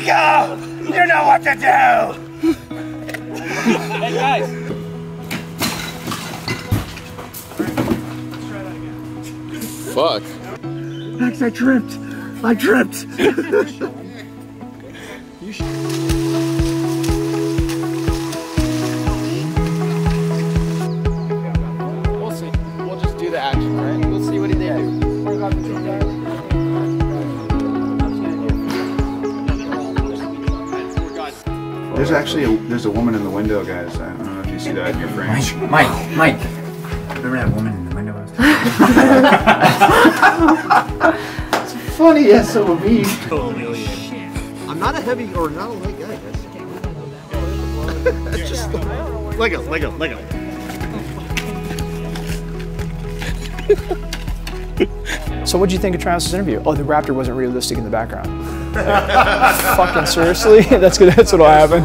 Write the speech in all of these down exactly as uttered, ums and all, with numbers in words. go! You know what to do! Hey guys! Let's try that again. Fuck. Max, I tripped! I tripped! There's actually a, there's a woman in the window, guys. I don't know if you see that in your frame. Mike, Mike, Mike. Remember that woman in the window? It's funny, yes, so mean. Holy shit. I'm not a heavy or not a light guy, guys. It's just Lego, Lego, Lego. So what did you think of Travis's interview? Oh, the raptor wasn't realistic in the background. Fucking seriously? That's good. That's what'll happen.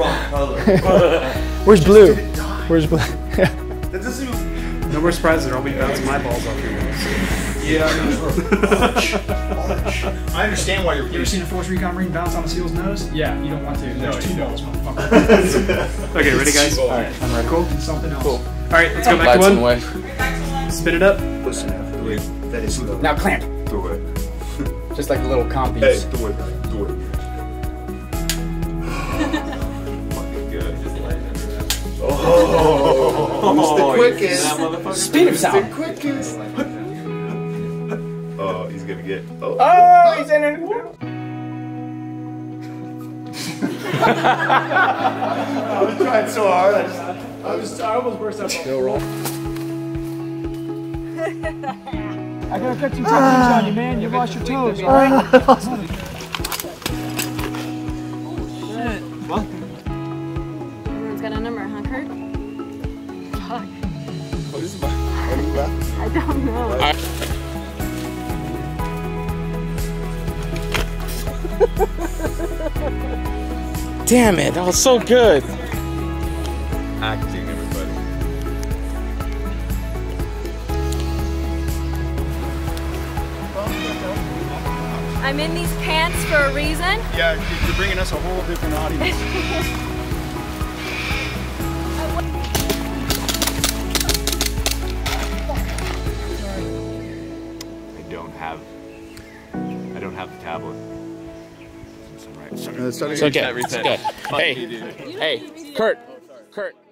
Where's blue? Where's blue? No more surprises. I'll be bouncing my balls off your nose. Yeah. I understand why you're. You ever seen a Force Recon Marine bounce on a SEAL's nose? Yeah. You don't want to. There's two balls, motherfucker. Okay, ready, guys? All right. I'm ready. Cool. Something else. Cool. All right, let's go back to one. Spit it up. Listen, that is slow. Now clamp. Do it. Just like a little compies. Hey, do it, do it. Fucking good. Oh, who's the quickest? Speed him sound. Who's the quickest? Oh, he's gonna get. Oh, oh he's in it. I was trying so hard. I just, I was, I almost burst out. Still roll. I gotta cut some tattoos on you, man. You lost your toes, all right? What? Everyone's got a number, huh, Kurt? Fuck. What is it about? I don't know. I Damn it, that was so good. Acting, everybody. I'm in these pants for a reason. Yeah, you're bringing us a whole different audience. I don't have, I don't have the tablet. It's all right. Sorry. It's okay. It's okay. Hey, hey, Kurt, Kurt.